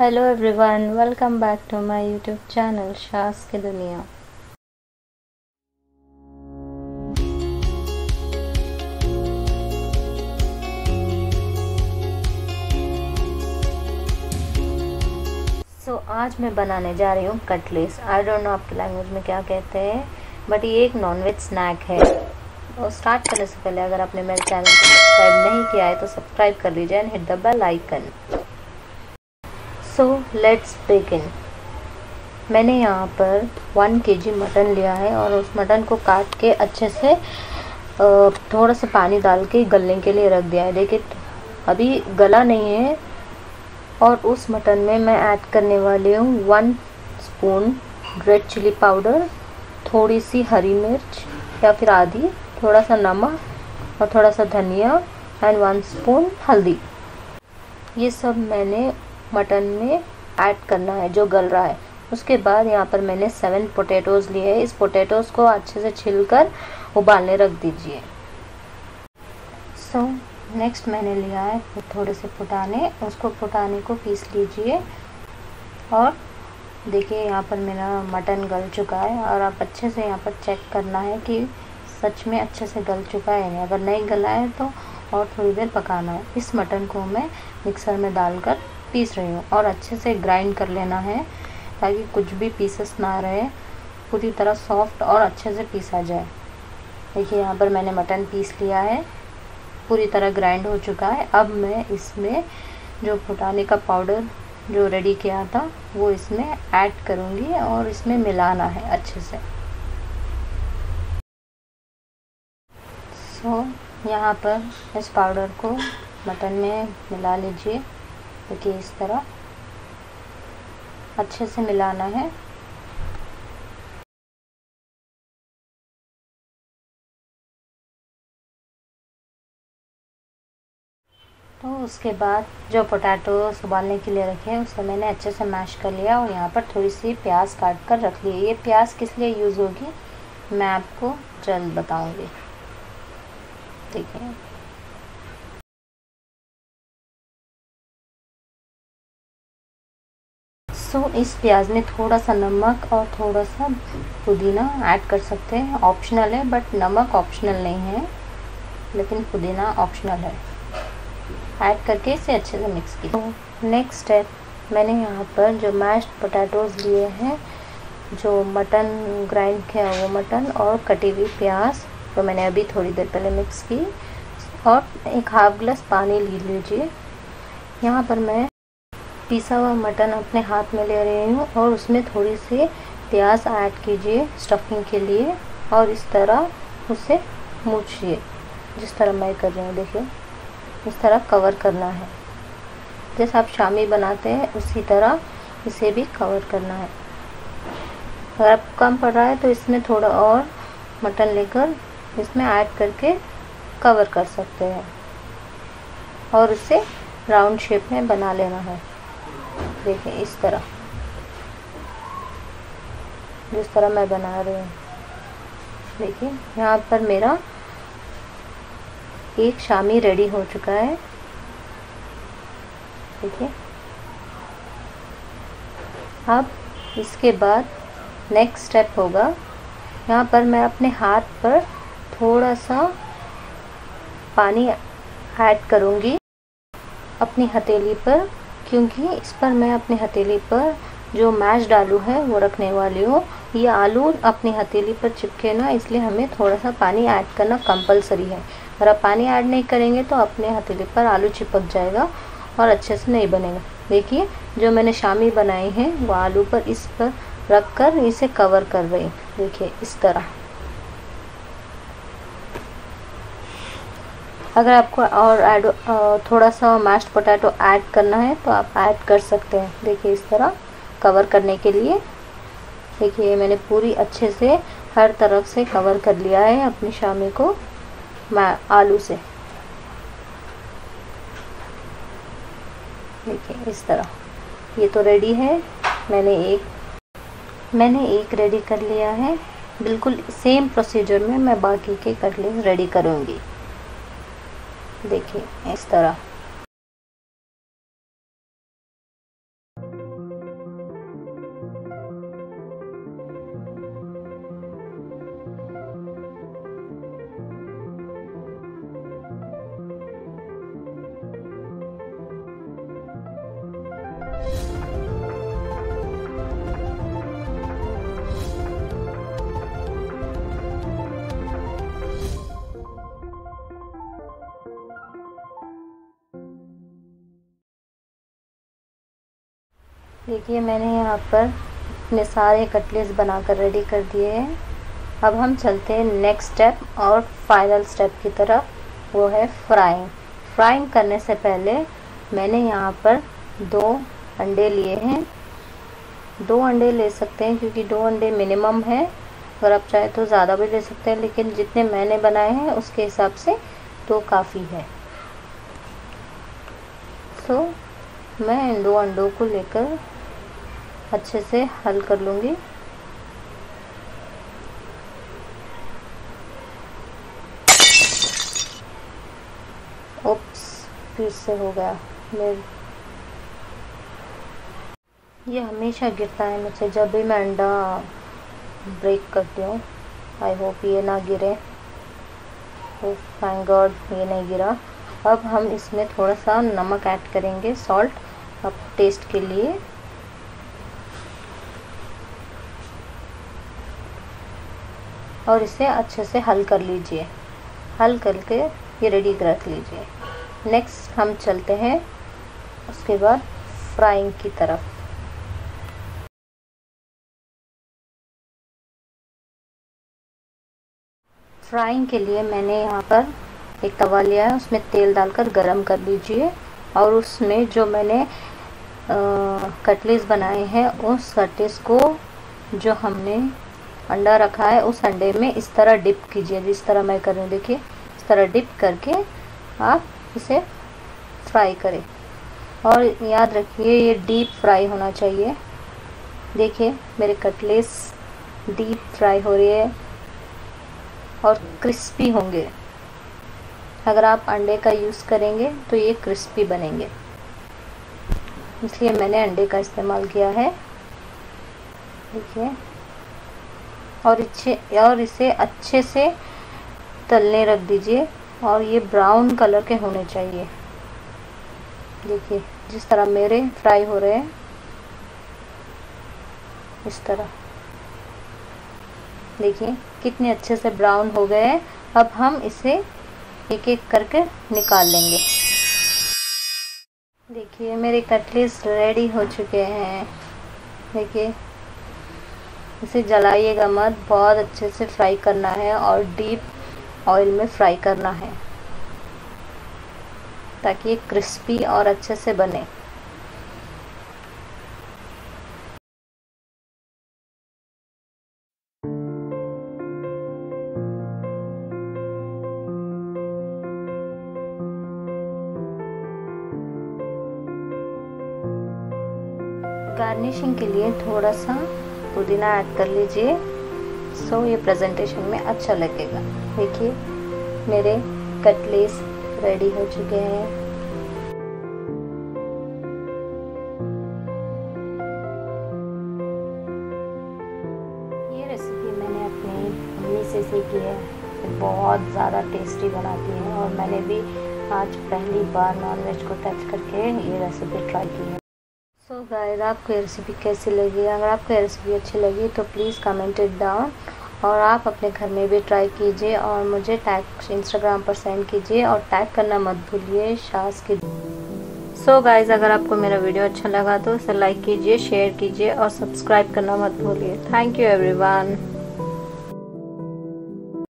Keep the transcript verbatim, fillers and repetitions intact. Hello everyone, welcome back to my YouTube channel Shaz की दुनिया। सो so, आज मैं बनाने जा रही हूँ कटलिस। आई डोंट नो आपकी लैंग्वेज में क्या कहते हैं, बट ये एक नॉनवेज स्नैक है। और स्टार्ट करने से पहले अगर आपने मेरे चैनल को सब्सक्राइब नहीं किया है तो सब्सक्राइब कर लीजिए and hit the bell icon. So let's begin. मैंने यहाँ पर वन केजी मटन लिया है और उस मटन को काट के अच्छे से थोड़ा सा पानी डाल के गलने के लिए रख दिया है। देखिए अभी गला नहीं है। और उस मटन में मैं ऐड करने वाली हूँ one spoon red chilli powder, थोड़ी सी हरी मिर्च या फिर आधी, थोड़ा सा नमक और थोड़ा सा धनिया एंड वन स्पून हल्दी। ये सब मैंने मटन में ऐड करना है जो गल रहा है। उसके बाद यहाँ पर मैंने सेवन पोटैटोज़ लिए हैं। इस पोटैटोज़ को अच्छे से छिलकर उबालने रख दीजिए। सो नेक्स्ट मैंने लिया है थोड़े से फुटाने। उसको फुटाने को पीस लीजिए। और देखिए यहाँ पर मेरा मटन गल चुका है। और आप अच्छे से यहाँ पर चेक करना है कि सच में अच्छे से गल चुका है। अगर नहीं गला है तो और थोड़ी देर पकाना है। इस मटन को मैं मिक्सर में डालकर पीस रही हूँ और अच्छे से ग्राइंड कर लेना है ताकि कुछ भी पीसेस ना रहे, पूरी तरह सॉफ्ट और अच्छे से पीसा जाए। देखिए यहाँ पर मैंने मटन पीस लिया है, पूरी तरह ग्राइंड हो चुका है। अब मैं इसमें जो फुटाने का पाउडर जो रेडी किया था वो इसमें ऐड करूँगी और इसमें मिलाना है अच्छे से। सो so, यहाँ पर इस पाउडर को मटन में मिला लीजिए। देखिए इस तरह अच्छे से मिलाना है। तो उसके बाद जो पोटैटो उबालने के लिए रखे हैं उसे मैंने अच्छे से मैश कर लिया। और यहाँ पर थोड़ी सी प्याज काट कर रख ली। ये प्याज किस लिए यूज़ होगी मैं आपको जल्द बताऊंगी। ठीक है, सो so, इस प्याज में थोड़ा सा नमक और थोड़ा सा पुदीना ऐड कर सकते हैं। ऑप्शनल है, बट नमक ऑप्शनल नहीं है लेकिन पुदीना ऑप्शनल है। ऐड करके इसे अच्छे से मिक्स की। तो नेक्स्ट स्टेप, मैंने यहाँ पर जो मैश्ड पोटैटोज़ लिए हैं, जो मटन ग्राइंड किया वो मटन और कटी हुई प्याज तो मैंने अभी थोड़ी देर पहले मिक्स की। और एक हाफ ग्लास पानी ले लीजिए। यहाँ पर मैं पिसा हुआ मटन अपने हाथ में ले रही हूँ और उसमें थोड़ी सी प्याज ऐड कीजिए स्टफिंग के लिए। और इस तरह उसे मूछिए जिस तरह मैं कर रही हूँ। देखिए इस तरह कवर करना है। जैसे आप शामी बनाते हैं उसी तरह इसे भी कवर करना है। अगर आप कम पड़ रहा है तो इसमें थोड़ा और मटन लेकर इसमें ऐड करके कवर कर सकते हैं और इसे राउंड शेप में बना लेना है। देखें इस तरह जिस तरह मैं बना रही हूँ। देखिए यहाँ पर मेरा एक शामी रेडी हो चुका है। देखिए अब इसके बाद नेक्स्ट स्टेप होगा। यहाँ पर मैं अपने हाथ पर थोड़ा सा पानी ऐड करूँगी अपनी हथेली पर, क्योंकि इस पर मैं अपनी हथेली पर जो मैश्ड आलू है वो रखने वाली हूँ। ये आलू अपनी हथेली पर चिपके ना, इसलिए हमें थोड़ा सा पानी ऐड करना कंपलसरी है। अगर आप पानी ऐड नहीं करेंगे तो अपने हथेली पर आलू चिपक जाएगा और अच्छे से नहीं बनेगा। देखिए जो मैंने शामी बनाई है वो आलू पर इस पर रख कर इसे कवर कर रही। देखिए इस तरह। अगर आपको और ऐड थोड़ा सा मैश्ड पोटैटो ऐड करना है तो आप ऐड कर सकते हैं। देखिए इस तरह कवर करने के लिए। देखिए मैंने पूरी अच्छे से हर तरफ से कवर कर लिया है अपनी शामी को मैं आलू से। देखिए इस तरह ये तो रेडी है। मैंने एक मैंने एक रेडी कर लिया है। बिल्कुल सेम प्रोसीजर में मैं बाकी के कटलेट रेडी करूँगी। देखिए इस तरह। देखिए मैंने यहाँ पर अपने सारे कटलेस बनाकर रेडी कर दिए हैं। अब हम चलते हैं नेक्स्ट स्टेप और फाइनल स्टेप की तरफ, वो है फ्राइंग। फ्राइंग करने से पहले मैंने यहाँ पर दो अंडे लिए हैं। दो अंडे ले सकते हैं क्योंकि दो अंडे मिनिमम है, अगर आप चाहे तो ज़्यादा भी ले सकते हैं, लेकिन जितने मैंने बनाए हैं उसके हिसाब से दो काफ़ी है। सो मैं इन दो अंडों को लेकर अच्छे से हल कर लूँगी। ओप्स, फिर से हो गया मेरे, ये हमेशा गिरता है मुझसे जब भी मैं अंडा ब्रेक करती हूँ। आई होप ये ना गिरे। ओह थैंक गॉड ये नहीं गिरा। अब हम इसमें थोड़ा सा नमक ऐड करेंगे, सॉल्ट अब टेस्ट के लिए। और इसे अच्छे से हल कर लीजिए, हल करके ये रेडी रख लीजिए। नेक्स्ट हम चलते हैं उसके बाद फ्राइंग की तरफ। फ्राइंग के लिए मैंने यहाँ पर एक तवा लिया है, उसमें तेल डालकर गरम कर लीजिए और उसमें जो मैंने कटलेस बनाए हैं उस कटलेस को जो हमने अंडा रखा है उस अंडे में इस तरह डिप कीजिए, जिस तरह मैं कर रही हूँ। देखिए इस तरह डिप करके आप इसे फ्राई करें और याद रखिए ये डीप फ्राई होना चाहिए। देखिए मेरे कटलेस डीप फ्राई हो रही है और क्रिस्पी होंगे। अगर आप अंडे का यूज़ करेंगे तो ये क्रिस्पी बनेंगे, इसलिए मैंने अंडे का इस्तेमाल किया है। देखिए और अच्छे और इसे अच्छे से तलने रख दीजिए और ये ब्राउन कलर के होने चाहिए। देखिए जिस तरह मेरे फ्राई हो रहे हैं इस तरह, देखिए कितने अच्छे से ब्राउन हो गए हैं। अब हम इसे एक एक करके निकाल लेंगे। देखिए मेरे कटलेस रेडी हो चुके हैं। देखिए इसे जलाइएगा मत, बहुत अच्छे से फ्राई करना है और डीप ऑयल में फ्राई करना है ताकि ये क्रिस्पी और अच्छे से बने। गार्निशिंग के लिए थोड़ा सा पुदीना ऐड कर लीजिए, सो ये प्रेजेंटेशन में अच्छा लगेगा। देखिए मेरे कटलेस रेडी हो चुके हैं। ये रेसिपी मैंने अपनी मम्मी से सीखी है, बहुत ज़्यादा टेस्टी बनाती है और मैंने भी आज पहली बार नॉनवेज को टच करके ये रेसिपी ट्राई की है। सो so गाइस आपको ये रेसिपी कैसी लगी? अगर आपको ये रेसिपी अच्छी लगी तो प्लीज़ कमेंट इट डाउन और आप अपने घर में भी ट्राई कीजिए और मुझे टैग इंस्टाग्राम पर सेंड कीजिए और टैग करना मत भूलिए शाज़ की। सो गाइस अगर आपको मेरा वीडियो अच्छा लगा तो इसे लाइक कीजिए, शेयर कीजिए और सब्सक्राइब करना मत भूलिए। Thank you everyone.